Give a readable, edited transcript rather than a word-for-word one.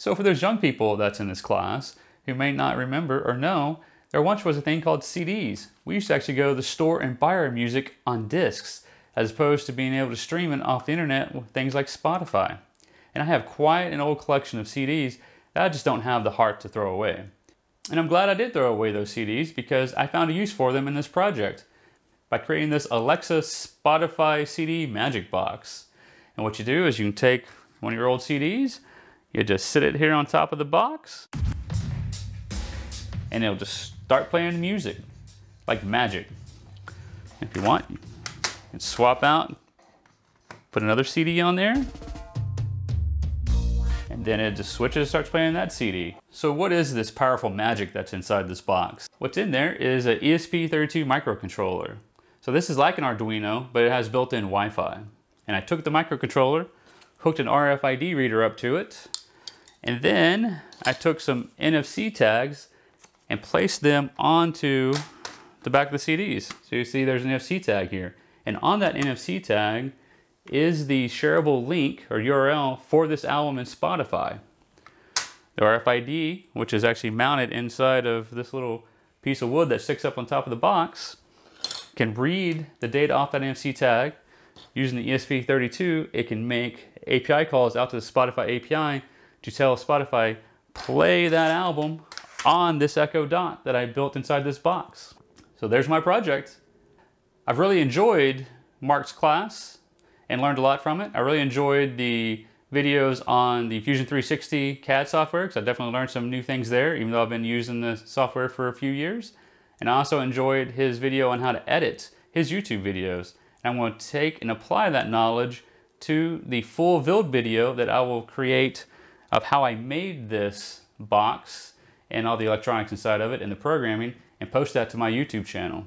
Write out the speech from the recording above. So for those young people that's in this class who may not remember or know, there once was a thing called CDs. We used to actually go to the store and buy our music on discs, as opposed to being able to stream it off the internet with things like Spotify. And I have quite an old collection of CDs that I just don't have the heart to throw away. And I'm glad I did throw away those CDs because I found a use for them in this project by creating this Alexa Spotify CD Magic Box. And what you do is you can take one of your old CDs, you just sit it here on top of the box, and it'll just start playing music like magic. If you want, you can swap out, put another CD on there, and then it just switches and starts playing that CD. So what is this powerful magic that's inside this box? What's in there is an ESP32 microcontroller. So this is like an Arduino, but it has built-in Wi-Fi. And I took the microcontroller, hooked an RFID reader up to it, and then I took some NFC tags and placed them onto the back of the CDs. So you see there's an NFC tag here. And on that NFC tag is the shareable link or URL for this album in Spotify. The RFID, which is actually mounted inside of this little piece of wood that sticks up on top of the box, can read the data off that NFC tag. Using the ESP32, it can make API calls out to the Spotify API to tell Spotify, play that album on this Echo Dot that I built inside this box. So there's my project. I've really enjoyed Mark's class and learned a lot from it. I really enjoyed the videos on the Fusion 360 CAD software because I definitely learned some new things there, even though I've been using the software for a few years. And I also enjoyed his video on how to edit his YouTube videos. And I'm going to take and apply that knowledge to the full build video that I will create of how I made this box and all the electronics inside of it and the programming, and post that to my YouTube channel.